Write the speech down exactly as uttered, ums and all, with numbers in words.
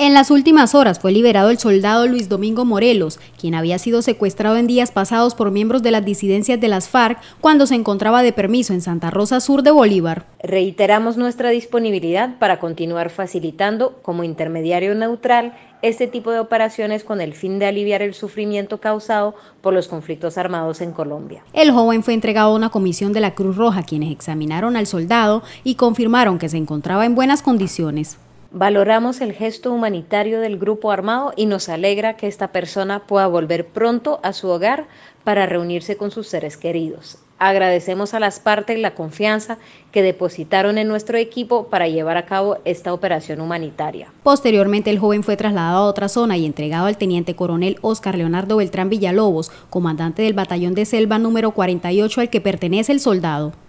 En las últimas horas fue liberado el soldado Luis Domingo Morelos, quien había sido secuestrado en días pasados por miembros de las disidencias de las FARC cuando se encontraba de permiso en Santa Rosa Sur de Bolívar. Reiteramos nuestra disponibilidad para continuar facilitando, como intermediario neutral, este tipo de operaciones con el fin de aliviar el sufrimiento causado por los conflictos armados en Colombia. El joven fue entregado a una comisión de la Cruz Roja, quienes examinaron al soldado y confirmaron que se encontraba en buenas condiciones. Valoramos el gesto humanitario del grupo armado y nos alegra que esta persona pueda volver pronto a su hogar para reunirse con sus seres queridos. Agradecemos a las partes la confianza que depositaron en nuestro equipo para llevar a cabo esta operación humanitaria. Posteriormente, el joven fue trasladado a otra zona y entregado al teniente coronel Oscar Leonardo Beltrán Villalobos, comandante del batallón de selva número cuarenta y ocho al que pertenece el soldado.